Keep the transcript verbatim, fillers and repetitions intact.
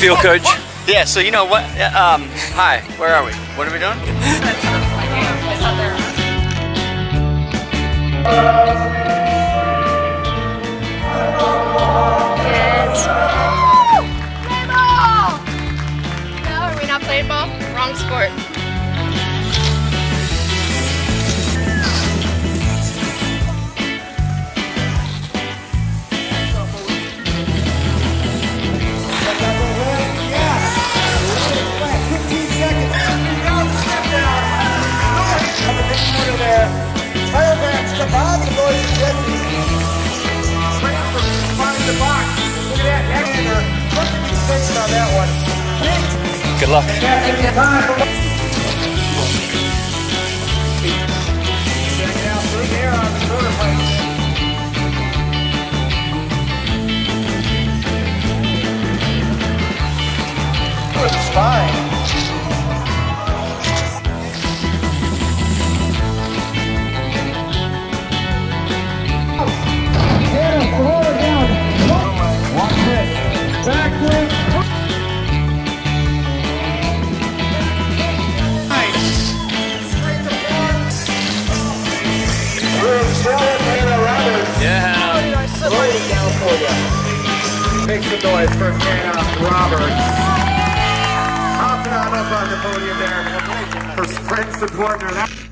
field coach. Yeah, so you know what, um, hi, where are we? What are we doing? Kids. No, are we not playing ball? Wrong sport. Good luck. It's fine. Make some noise for Hannah Roberts. Hopping on up on the podium there for sprint support.